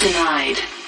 Denied.